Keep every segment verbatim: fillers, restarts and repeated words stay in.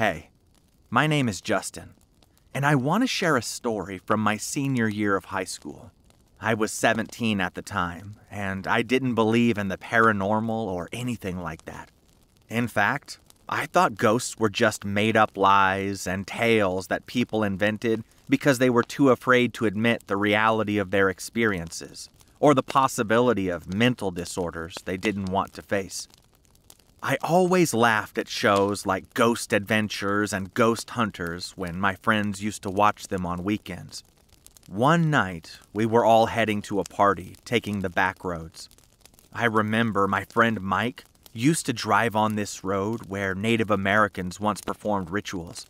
Hey, my name is Justin, and I want to share a story from my senior year of high school. I was seventeen at the time, and I didn't believe in the paranormal or anything like that. In fact, I thought ghosts were just made-up lies and tales that people invented because they were too afraid to admit the reality of their experiences or the possibility of mental disorders they didn't want to face. I always laughed at shows like Ghost Adventures and Ghost Hunters when my friends used to watch them on weekends. One night, we were all heading to a party, taking the back roads. I remember my friend Mike used to drive on this road where Native Americans once performed rituals.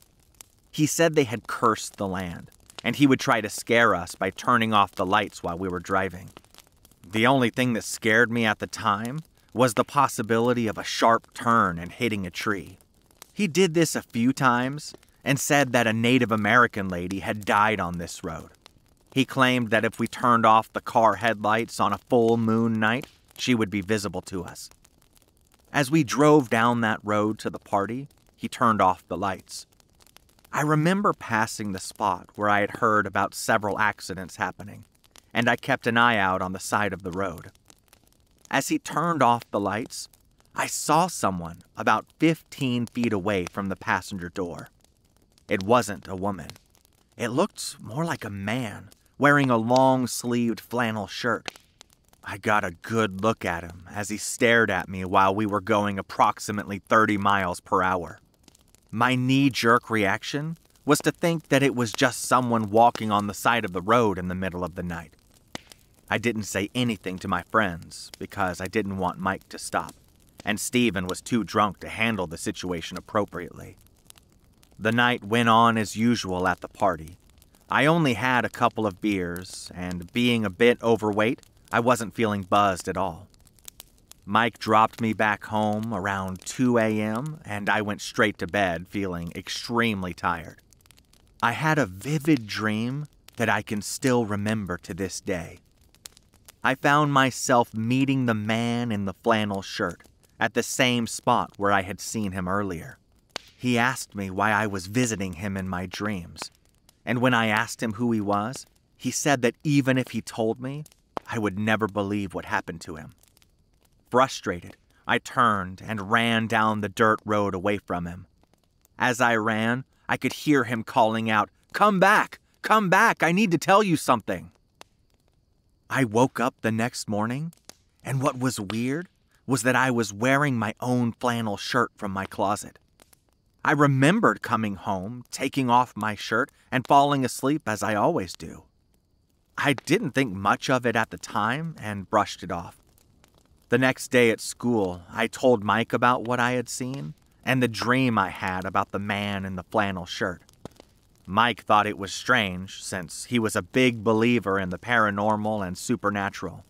He said they had cursed the land, and he would try to scare us by turning off the lights while we were driving. The only thing that scared me at the time was the possibility of a sharp turn and hitting a tree. He did this a few times and said that a Native American lady had died on this road. He claimed that if we turned off the car headlights on a full moon night, she would be visible to us. As we drove down that road to the party, he turned off the lights. I remember passing the spot where I had heard about several accidents happening, and I kept an eye out on the side of the road. As he turned off the lights, I saw someone about fifteen feet away from the passenger door. It wasn't a woman. It looked more like a man, wearing a long-sleeved flannel shirt. I got a good look at him as he stared at me while we were going approximately thirty miles per hour. My knee-jerk reaction was to think that it was just someone walking on the side of the road in the middle of the night. I didn't say anything to my friends because I didn't want Mike to stop, and Steven was too drunk to handle the situation appropriately. The night went on as usual at the party. I only had a couple of beers, and being a bit overweight, I wasn't feeling buzzed at all. Mike dropped me back home around two a m, and I went straight to bed feeling extremely tired. I had a vivid dream that I can still remember to this day. I found myself meeting the man in the flannel shirt at the same spot where I had seen him earlier. He asked me why I was visiting him in my dreams, and when I asked him who he was, he said that even if he told me, I would never believe what happened to him. Frustrated, I turned and ran down the dirt road away from him. As I ran, I could hear him calling out, "Come back! Come back! I need to tell you something!" I woke up the next morning, and what was weird was that I was wearing my own flannel shirt from my closet. I remembered coming home, taking off my shirt, and falling asleep as I always do. I didn't think much of it at the time and brushed it off. The next day at school, I told Mike about what I had seen and the dream I had about the man in the flannel shirt. Mike thought it was strange since he was a big believer in the paranormal and supernatural.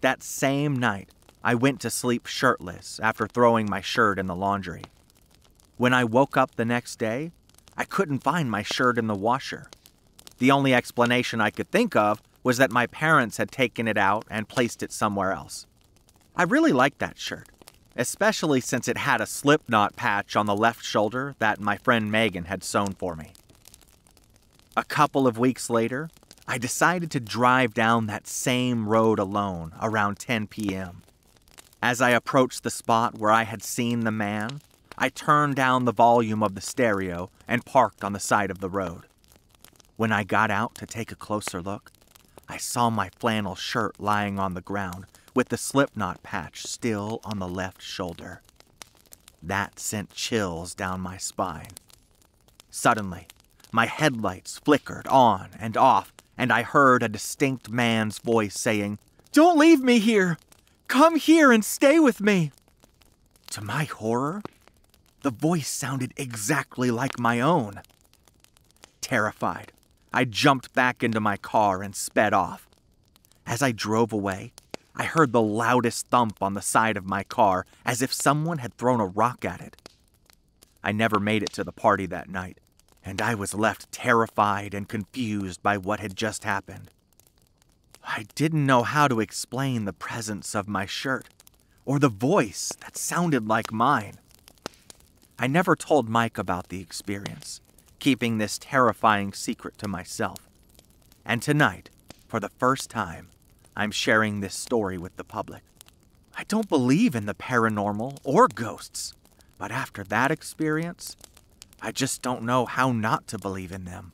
That same night, I went to sleep shirtless after throwing my shirt in the laundry. When I woke up the next day, I couldn't find my shirt in the washer. The only explanation I could think of was that my parents had taken it out and placed it somewhere else. I really liked that shirt, especially since it had a Slipknot patch on the left shoulder that my friend Megan had sewn for me. A couple of weeks later, I decided to drive down that same road alone around ten p m As I approached the spot where I had seen the man, I turned down the volume of the stereo and parked on the side of the road. When I got out to take a closer look, I saw my flannel shirt lying on the ground, with the Slipknot patch still on the left shoulder. That sent chills down my spine. Suddenly, my headlights flickered on and off, and I heard a distinct man's voice saying, "Don't leave me here! Come here and stay with me!" To my horror, the voice sounded exactly like my own. Terrified, I jumped back into my car and sped off. As I drove away, I heard the loudest thump on the side of my car, as if someone had thrown a rock at it. I never made it to the party that night, and I was left terrified and confused by what had just happened. I didn't know how to explain the presence of my shirt, or the voice that sounded like mine. I never told Mike about the experience, keeping this terrifying secret to myself. And tonight, for the first time, I'm sharing this story with the public. I don't believe in the paranormal or ghosts, but after that experience, I just don't know how not to believe in them.